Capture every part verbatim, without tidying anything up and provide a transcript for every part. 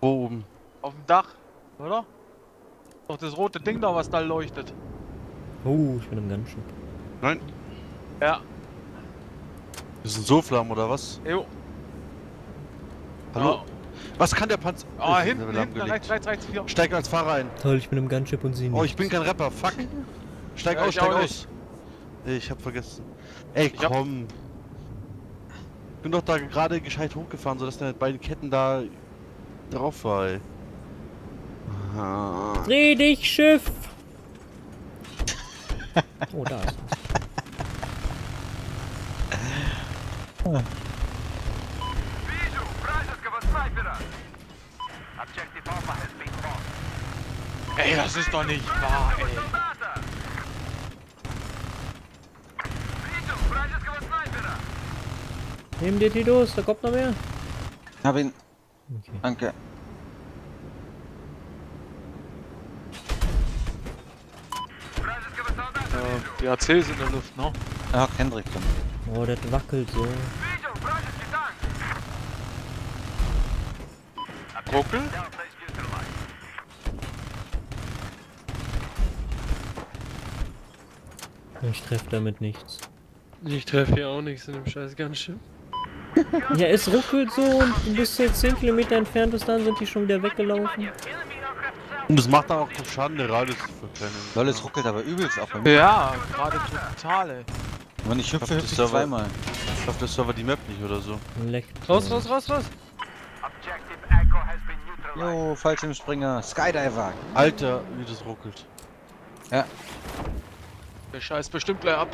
Wo oben? Auf dem Dach, oder? Doch das rote Ding da, was da leuchtet. Oh, ich bin im Ganschen. Nein. Ja. Das sind so Flammen, oder was? Jo. Hallo? Oh. Was kann der Panzer? Ah, oh, hinten, hinten, rechts, rechts, rechts, vier. Steig als Fahrer ein. Toll, ich bin im Gunship und sie nicht. Oh, ich bin kein Rapper, fuck. Steig ja, aus, steig aus. Nee, ich hab vergessen. Ey, ich komm. Hab... bin doch da gerade gescheit hochgefahren, sodass deine beiden Ketten da drauf war, ey. Ah. Dreh dich, Schiff! Oh, da ist was. Ah. Ey, das ist doch nicht wahr, ey. Neben dir, Tidus, da kommt noch mehr. Ich hab ihn. Okay. Danke. Äh, die A C sind in der Luft, ne? Ach, Hendrik. Oh, das wackelt so. Ruckel? Ich treffe damit nichts. Ich treffe hier auch nichts in dem scheiß Gunship. Ja, es ruckelt so und du bist jetzt zehn Kilometer entfernt, bis dann sind die schon wieder weggelaufen. Und das macht dann auch Schaden, der Radius zu verkennen. Weil es ruckelt aber übelst auch bei mir. Ja, gerade total, ey. Wenn ich hüpfe, hüpfe ich zweimal. Ich glaube, der Server die Map nicht oder so. Leckt. Raus, raus, raus, raus! Jo, Fallschirmspringer, Skydiver. Alter, wie das ruckelt. Ja. Der scheißt bestimmt gleich ab.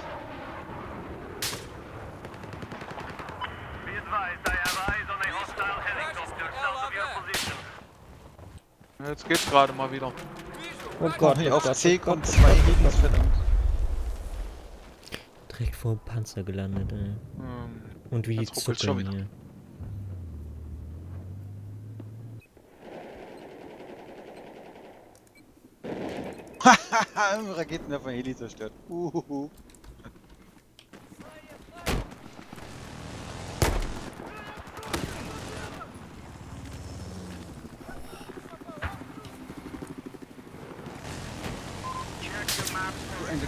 Jetzt geht's gerade mal wieder. Oh Gott, hier auf C kommt zwei Gegner, verdammt. Direkt vor dem Panzer gelandet, ey. Ähm, Und wie jetzt ruckelt schon wieder. Hier. Haha, Raketenwerfer von Heli zerstört. Uhuhu.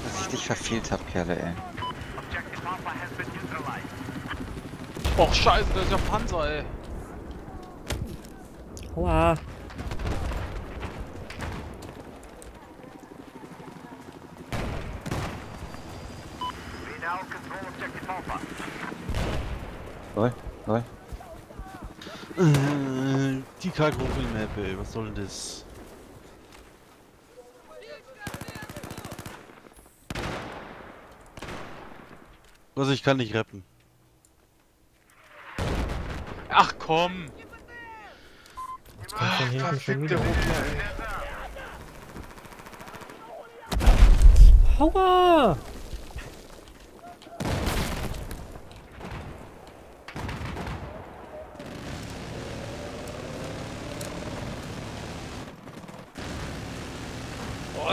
Dass ich dich verfehlt hab, Kerle, ey. Och, scheiße, das ist ja Panzer, ey. Aua. Neu, neu. Äh, die Kargoffelmap, ey, was soll denn das? Also ich kann nicht rappen. Ach komm! Jetzt kommt von hinten schon wieder. Aua!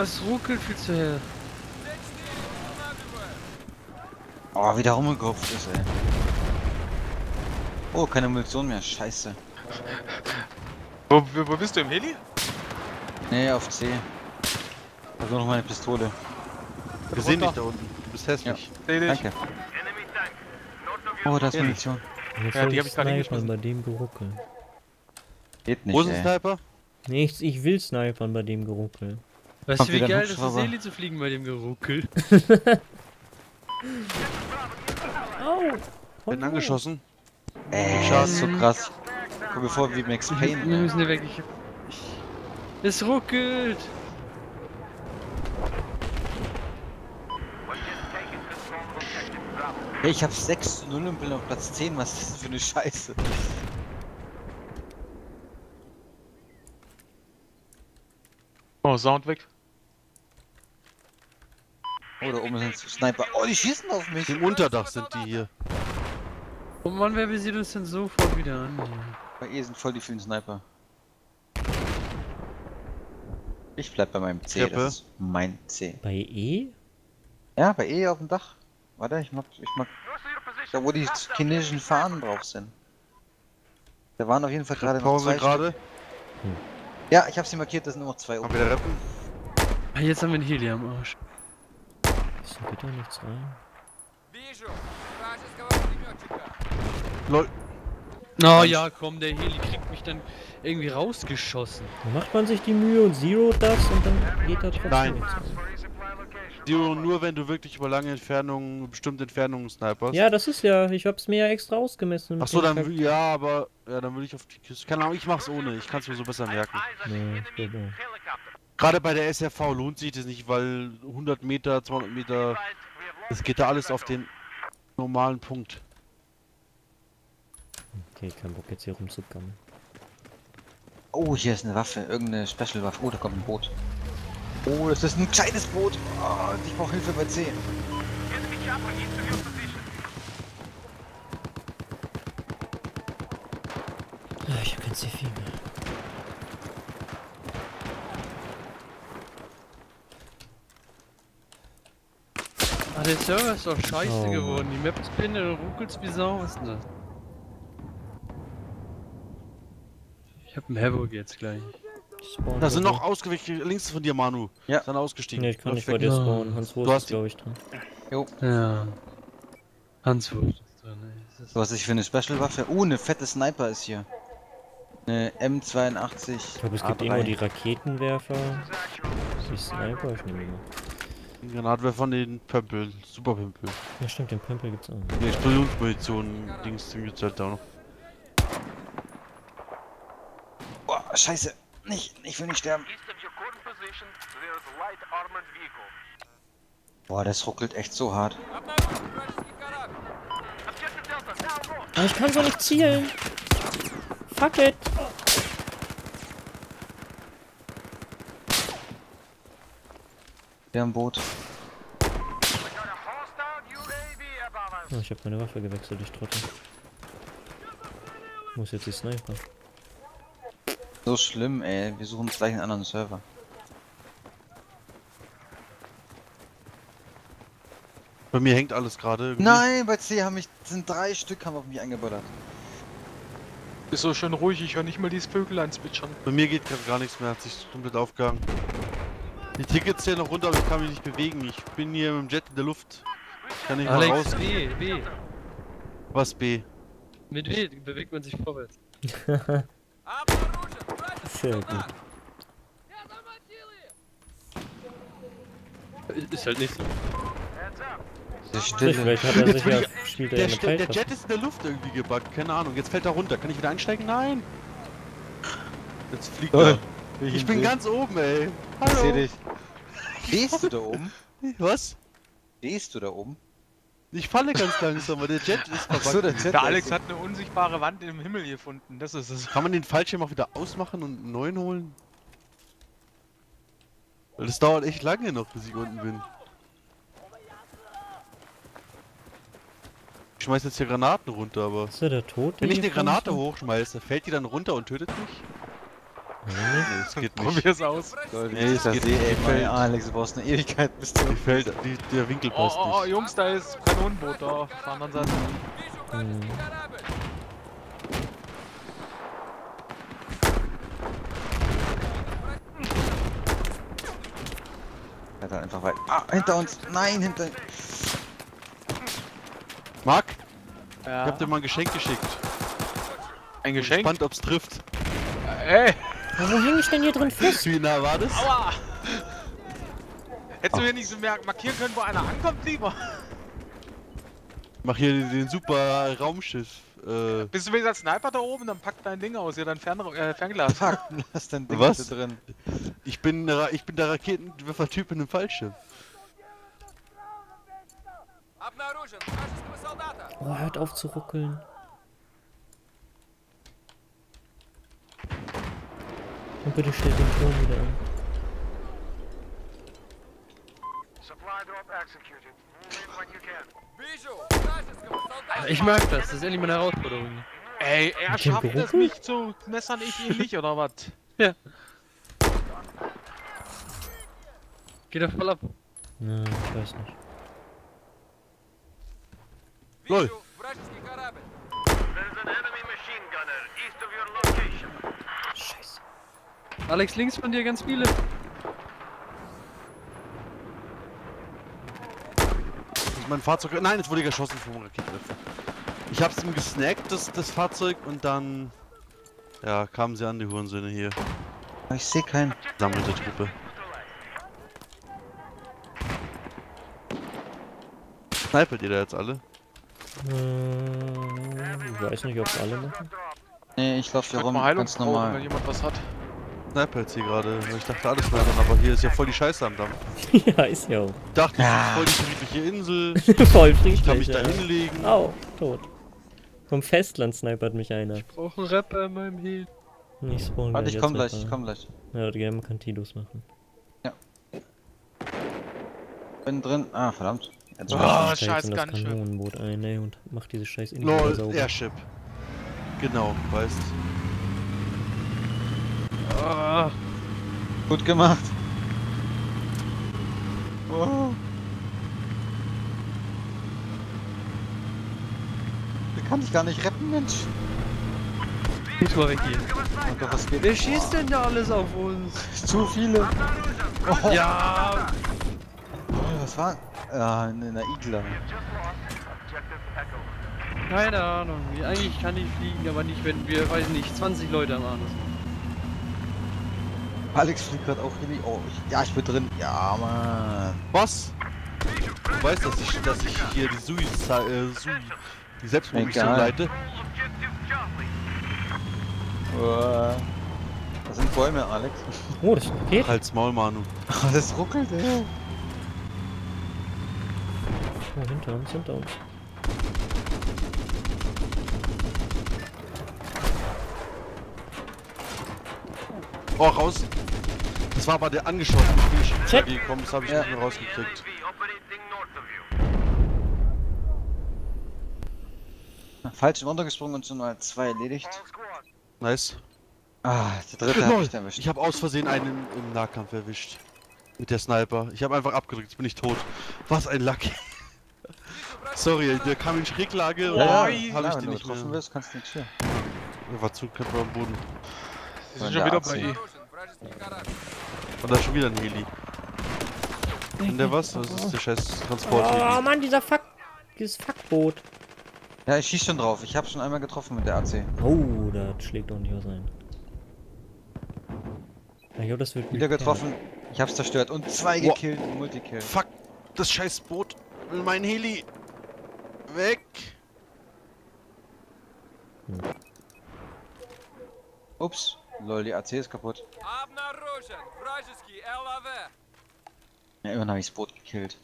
Es ruckelt viel zu hell. Oh, wie der rumgehupft ist, ey. Oh, keine Munition mehr, scheiße. Wo, wo bist du, im Heli? Nee, auf C. Also noch meine Pistole. Wir, Wir sehen dich da unten, du bist hässlich. Ja. Danke. Oh, da ist Munition. Ja, die hab ich gerade hingeschmissen. Bei dem Geruckel. Geht nicht, wo ist ein Sniper? Nichts, ich will snipern bei dem Geruckel. Weißt du, wie geil das ist, Heli zu fliegen bei dem Geruckel? Oh, bin angeschossen. Ey, das ist so krass. Komm mir vor wie Max Payne. Wir müssen hier weg. Ich, ich, es ruckelt. Hey, ich hab sechs zu null und bin auf Platz zehn. Was ist das für eine Scheiße? Oh, Sound weg. Oh, da oben sind Sniper. Oh, die schießen auf mich. Im Unterdach sind die hier. Oh Mann, wer besiedelt uns denn sofort wieder an? Bei ihr sind voll die vielen Sniper. Ich bleib bei meinem C. Treppe. Das ist mein C. Bei E? Ja, bei E auf dem Dach. Warte, ich mag... Ich mag da, wo die chinesischen Fahnen drauf sind. Da waren auf jeden Fall gerade noch zwei Stück. Hm. Ja, ich hab sie markiert, das sind nur noch zwei oben. Jetzt haben wir einen Heli am Arsch. Ist denn bitte nichts rein? Lol. Na ja, komm, der Heli kriegt mich dann irgendwie rausgeschossen. Dann macht man sich die Mühe und Zero das und dann geht er trotzdem. Nein. Zero nur, wenn du wirklich über lange Entfernungen, bestimmte Entfernungen sniperst. Ja, das ist ja, ich hab's mir ja extra ausgemessen. Achso, dann, ja, aber, ja, dann will ich auf die Kiste. Keine Ahnung, ich mach's ohne, ich kann's mir so besser merken. Nee, geht nicht. Gerade bei der S R V lohnt sich das nicht, weil hundert Meter, zweihundert Meter, das geht da alles auf den normalen Punkt. Okay, kein Bock jetzt hier rumzukommen. Oh, hier ist eine Waffe, irgendeine Special-Waffe. Oh, da kommt ein Boot. Oh, das ist ein kleines Boot. Oh, ich brauche Hilfe bei C. Ah, ich hab kein C vier mehr. Ah, der Server ist doch scheiße oh. geworden. Die Map ist blind, du ruckelst wie Sau. Was ist denn das? Ich hab einen Havoc jetzt gleich. Da sind noch ausgewichen, links von dir, Manu. Ja. Ist dann ausgestiegen. Nee, ich kann nicht bei dir spawnen. Hans Wurst ist, glaube ich, drin. Jo. Ja. Hans Wurst ist drin, ey. Was ich für eine Special-Waffe? Oh, eine fette Sniper ist hier. Eine M zweiundachtzig. Ich glaube, es gibt irgendwo die Raketenwerfer. Die Sniper, ich nehme die. Granatwerfer von den Pömpel. Super Pömpel. Ja, stimmt, den Pömpel gibt's auch. Ne, Explosionspositionen. Dings zum Gezelt da noch. Boah, scheiße. Nicht, ich will nicht sterben. Boah, das ruckelt echt so hart. Aber ich kann so nicht zielen. Fuck it. Wir haben ein Boot. Oh, ich hab meine Waffe gewechselt, ich Trottel. Muss jetzt die Sniper. So schlimm, ey. Wir suchen uns gleich einen anderen Server. Bei mir hängt alles gerade. Nein, bei C haben mich sind drei Stück haben auf mich eingeböllert. Ist so schön ruhig, ich höre nicht mal dieses Vögelein zwitschern. Bei mir geht gerade gar nichts mehr, hat sich komplett aufgehangen. Die Tickets zählen noch runter, aber ich kann mich nicht bewegen. Ich bin hier mit dem Jet in der Luft. Ich kann nicht Alex, mal raus. B, B. Was B? Mit B bewegt man sich vorwärts. Sehr gut. Ist halt nicht so. Der, Stimme. Stimme. Hat er sich ja, spielt der, der, der Jet ist in der Luft irgendwie gebackt, keine Ahnung. Jetzt fällt er runter. Kann ich wieder einsteigen? Nein! Jetzt fliegt oh, er. Ich, ich bin seh. ganz oben, ey. Hallo. Ich seh dich. Stehst du da oben? Was? Stehst du da oben? Ich falle ganz langsam, aber der Jet ist verbannt. So, der, der Alex ist hat eine unsichtbare Wand im Himmel gefunden, das ist es. Kann man den Fallschirm auch wieder ausmachen und einen neuen holen? Weil das dauert echt lange noch, bis ich unten bin. Ich schmeiß jetzt hier Granaten runter, aber... Ist ja der Tod, wenn ich eine Granate hochschmeiße, fällt die dann runter und tötet mich? Nee, nee, das geht nicht. Probier's aus. Gold, nee, das, das geht nicht. Ey, Alex, du brauchst eine Ewigkeit bis zum Feld. Die, der Winkel passt oh, oh, oh, nicht. Jungs, da ist Kanonenboot da. Fahren dann Seite. Hm. Ja, einfach weit. Ah, hinter uns. Nein, hinter. Marc? Ja. Ich hab dir mal ein Geschenk geschickt. Ein Geschenk? Ich bin gespannt, ob's trifft. Ey! Wo hänge ich denn hier drin fest? Wie nah war das? Aua! Hättest du hier nicht so markieren können, wo einer ankommt, lieber? Mach hier den, den super Raumschiff. Äh. Bist du wenigstens als Sniper da oben? Dann pack dein Ding aus, ja, dein Fern äh, Fernglas. Pack, lass dein Ding Was? drin. Ich bin, ich bin der Raketenwerfer-Typ in einem Fallschiff. Oh, hört auf zu ruckeln. Und bitte stell den Turm wieder an. Ich mag das, das ist endlich meine Herausforderung. Ey, er schafft es nicht zu messern, ich ihn nicht, oder was? Ja. Geht er voll ab? Nein, ich weiß nicht. LOL! Scheiße. Alex, links von dir ganz viele. Ist mein Fahrzeug... Nein, jetzt wurde geschossen vom Raketenwerfer. Ich hab's ihm gesnackt, das, das Fahrzeug, und dann... Ja, kamen sie an, die Hurensöhne hier. Ich sehe keinen. Sammelte Truppe. Snipert ihr da jetzt alle? Hm, ich weiß nicht, ob es alle machen. Nee, ich lauf hier rum, ganz normal. Wenn jemand was hat. Sniper jetzt hier gerade. Ich dachte alles snipern, aber hier ist ja voll die Scheiße am Dampf. Ja, ist ja auch. Ich dachte, ah. Das ist voll die friedliche Insel. Voll friedlich. Ich kann mich da hinlegen. Au, tot. Vom Festland snipert mich einer. Ich brauche einen Rapper in meinem Heal. Ich spawn Warte, ich komm gleich, ich komm gleich. Ja, gerne kann Tidos machen. Ja. Bin drin. Ah, verdammt. Jetzt oh, oh scheiß ganz schön. Kanonenboot ein, ey, und mach diese scheiß Insel sauber. Lol, Airship. Genau, weißt. Oh. Gut gemacht. Oh. Da kann ich gar nicht retten, Mensch. Ich war weg hier. Gott, was geht? Wer schießt denn da alles auf uns? Zu viele. Oh. Ja. Oh, was war? Ja, in einer Igla. Keine Ahnung, eigentlich kann ich fliegen, aber nicht, wenn wir, weiß nicht, zwanzig Leute am Arm sind. Alex fliegt gerade auch irgendwie. Oh, ich, ja, ich bin drin. Ja, Mann. Was? Du weißt, dass ich, dass ich hier die Sui, äh, Sui, die Selbstmordmission leite? Uah. Das sind Bäume, Alex. Oh, das geht. Halt's Maul, Manu. Das ruckelt, ey. Oh, hinter uns, hinter uns. Oh, raus! Das war aber der angeschossen, ich bin schon gekommen, das habe ich ja. Nicht mehr rausgekriegt. Falsch runtergesprungen und schon zwei erledigt. Nice. Ah, der dritte habe ich erwischt. Ich habe aus Versehen einen im Nahkampf erwischt. Mit der Sniper. Ich habe einfach abgedrückt, jetzt bin ich tot. Was ein Luck. Sorry, der kam in Schräglage und ja, ja, habe ich den nicht getroffen. Wirst, kannst du nicht hier. Der war zu knapp am Boden. Die sind schon wieder bei E. Und da ist schon wieder ein Heli. Und der was? Das ist der scheiß Transportheli. Oh Mann, dieser Fuck... dieses Fuckboot. Ja, ich schieß schon drauf. Ich habe schon einmal getroffen mit der A C. Oh, da schlägt auch nicht was ein. Ich glaube, das wird wieder getroffen. Ich hab's zerstört und zwei oh. gekillt. Multikill. Fuck, das scheiß Boot. Mein Heli. Weg. Hm. Ups. Lol, die A C ist kaputt. Ja, irgendwann habe ich das Boot gekillt.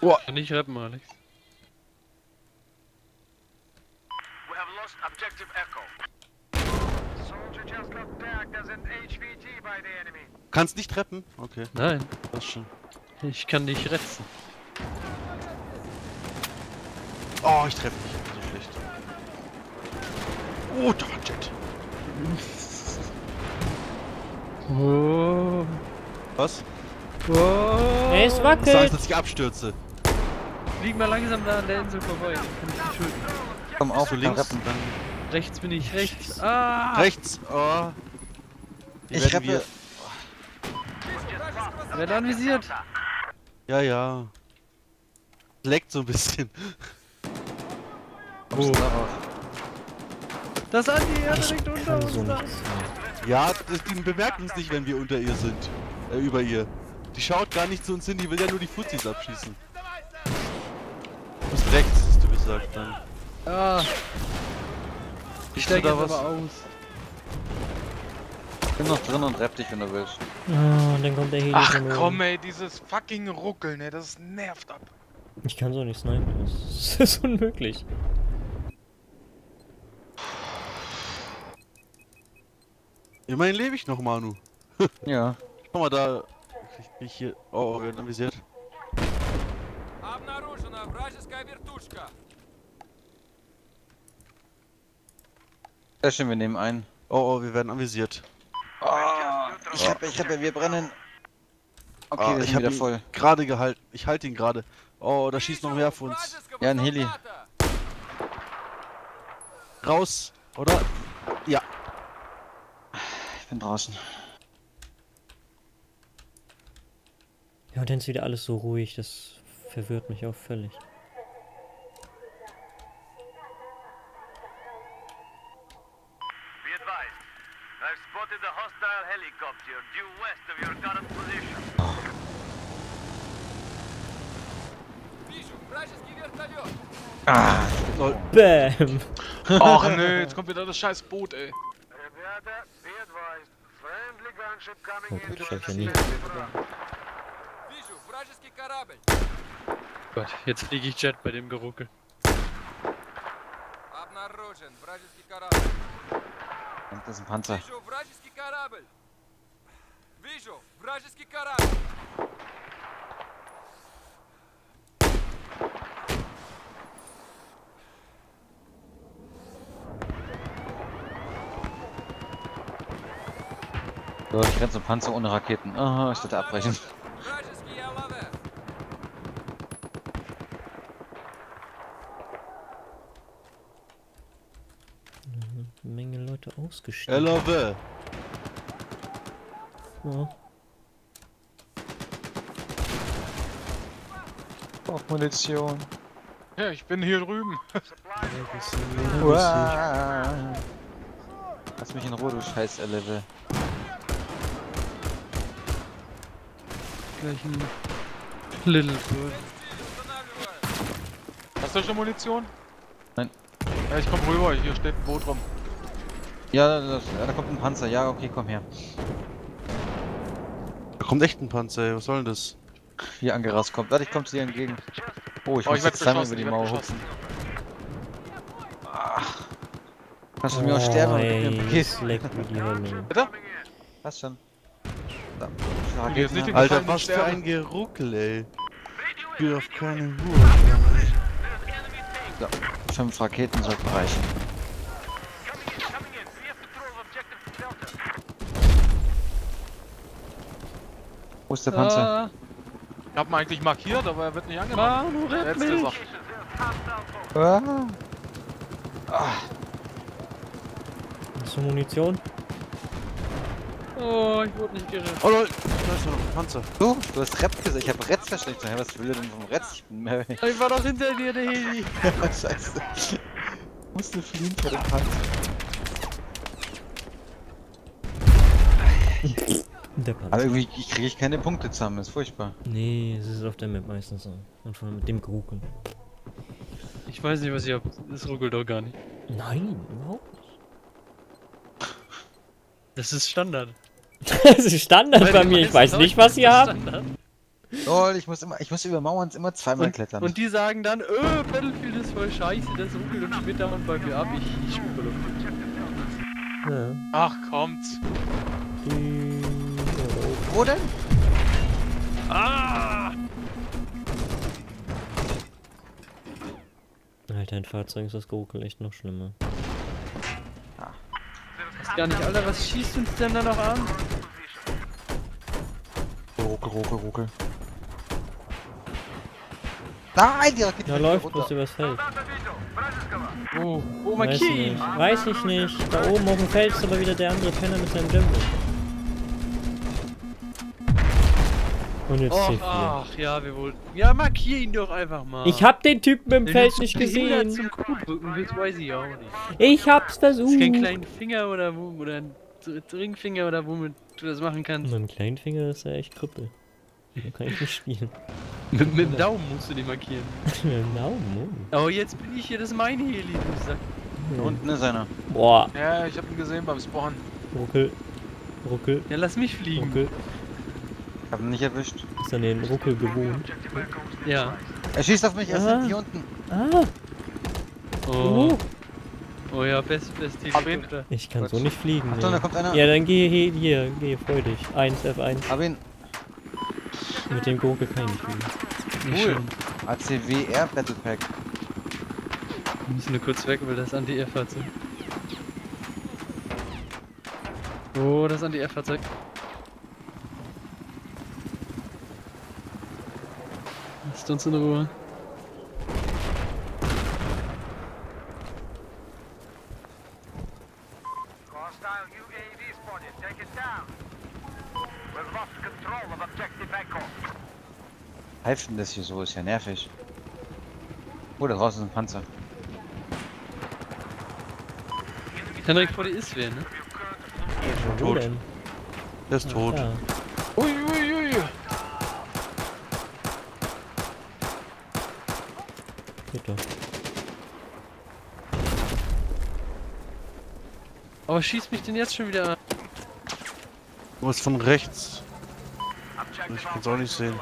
Boah, nicht rappen, Alex. Kannst nicht rappen? Okay. Nein. Das schon. Ich kann dich retten. Oh, ich treffe dich. Oh, da war ein Jet. Oh. Was? Oh. Es wackelt. Du sagst, dass ich abstürze. Flieg mal langsam da an der Insel vorbei. Kann ich dich schulden. Komm auf, so links. Rappen, dann. Rechts bin ich. Rechts. Ah. Rechts. Oh. Die ich rappe. Wir... Oh. Wer da anvisiert? Ja, ja. Leckt so ein bisschen. Oh. Das Andi, er direkt unter uns so da. Ja, das, die bemerken uns nicht, wenn wir unter ihr sind. Äh, über ihr. Die schaut gar nicht zu uns hin, die will ja nur die Fuzis abschießen. Du bist rechts, hast du gesagt, dann. Ah. Ich steig da was aber aus. Ich bin noch drin und rapp dich, wenn du willst. Ah, und dann kommt der Heli. Ach komm ey, dieses fucking Ruckeln, ey, das nervt ab. Ich kann so nicht snipen, das ist unmöglich. Immerhin lebe ich noch, Manu. Ja. Schau mal da. Ich bin hier. Oh, wir werden anvisiert. Sehr schön, wir nehmen ein. Oh, oh, wir werden anvisiert. Oh, ich hab, ich hab, wir brennen. Okay, oh, wir sind wieder voll. Gerade gehalten. Ich halte ihn gerade. Oh, da schießt noch mehr auf uns. Ja, ein Heli. Raus, oder? Ja. bin draußen. Ja, und dann ist wieder alles so ruhig, das verwirrt mich auch völlig. Ah, so. Bäm! Och nö, jetzt kommt wieder das scheiß Boot, ey. Oh, Gott, jetzt fliege ich Jet bei dem Geruckel. Das ist ein Panzer. So, ich renn zum Panzer ohne Raketen. Aha, oh, ich sollte abbrechen. Eine Menge Leute ausgestiegen. L O W. Ja. Braucht Munition. Ja, ich bin hier drüben. Lass mich in Ruhe, du scheiß L O W. Little Bird. Hast du schon Munition? Nein. Ja, ich komm rüber, hier steht ein Boot rum. Ja, da, da, da kommt ein Panzer. Ja, okay, komm her. Da kommt echt ein Panzer, ey. Was soll denn das? Hier angerast kommt. Warte, ich komm zu dir entgegen. Oh, ich oh, muss ich jetzt zweimal über die Mauer hupfen. Ach. Kannst du oh, mir auch sterben? Ey, und bitte? Was schon? Nicht Alter, was für ein Geruckel, ey. Ich bin auf keine Ruhe. So, fünf Raketen sollten reichen. Wo ist der Panzer? Ah. Ich hab ihn eigentlich markiert, aber er wird nicht angenommen. Manu, rett mich! Ah. Ah. Hast du Munition? Oh, ich wurde nicht gerettet. Oh lol, da ist noch ein Panzer. Du? Du hast Retz gesagt, ich hab Retz versteckt. Was will denn vom Retz? Ich bin Mary. Ich war doch hinter dir, der Heli. Scheiße. Ich musste fliehen vor dem Panzer. Der Panzer. Aber irgendwie kriege ich keine Punkte zusammen, ist furchtbar. Nee, es ist auf der Map meistens so. Und vor allem mit dem Geruckel. Ich weiß nicht, was ich hab. Das ruckelt doch gar nicht. Nein, überhaupt nicht. Das ist Standard. Das ist Standard bei, bei mir, ich weiß nicht, was ihr habt. Oh, ich muss immer, ich muss über Mauern immer zweimal und, klettern. Und die sagen dann, öh, Battlefield ist voll scheiße, das ruckelt und schwittert und bei mir ab, ich, ich überlupfe. Ja. Ach, kommt. Wo denn? Ah! Alter, in Fahrzeugen ist das Geruckel echt noch schlimmer. Gar nicht, Alter, was schießt uns denn da noch an? Ruckel, ruckel, ruckel. Nein, die Rakete! Da läuft was übers Feld. Oh, oh mein Kind! Weiß ich nicht. Da oben auf dem Feld ist aber wieder der andere Penner mit seinem Jumbo. Und jetzt oh, ach, ja, wir wollten. Ja, markier ihn doch einfach mal. Ich hab den Typen im Feld nicht gesehen. Zum Kuhdrücken, das weiß ich auch nicht. Ich hab's versucht. Hast du keinen kleinen Finger oder wo, oder einen Ringfinger oder womit du das machen kannst? Mit dem kleinen Finger ist ja echt Krüppel. Da kann ich nicht spielen. mit, mit dem Daumen musst du den markieren. Mit dem Daumen? Oh, jetzt bin ich hier, das ist mein Heli, du Sack. Da unten ist einer. Boah. Ja, ich hab ihn gesehen beim Spawn. Ruckel. Ruckel. Ja, lass mich fliegen. Ruckel. Hab ihn nicht erwischt. Ist an den Ruckel gewohnt. Ja. Er schießt auf mich, er ist hier unten. Ah. Oh. Oh ja, best, best Helikopter. Ich kann so nicht fliegen. Achtung, nee. Da kommt einer. Ja, dann geh hier, hier, geh freudig. eins F eins. Hab ihn. Mit dem Gurke kann ich nicht fliegen. Cool. A C W Air Battle Pack. Wir müssen nur kurz weg, weil das Anti-Air-Fahrzeug. Oh, das Anti-Air-Fahrzeug. Lasst uns in Ruhe. Hostile U A V spotted. Take it down. We've lost control of objective Echo. Helfen das hier so, ist ja nervig. Oh, da draußen ist ein Panzer. Dann direkt vor dir ist wer, ne? Der ist tot. Der ist tot. Ui, ui, ui. Bitte. Aber schießt mich denn jetzt schon wieder an? Du bist von rechts. Ich kann's auch nicht sehen.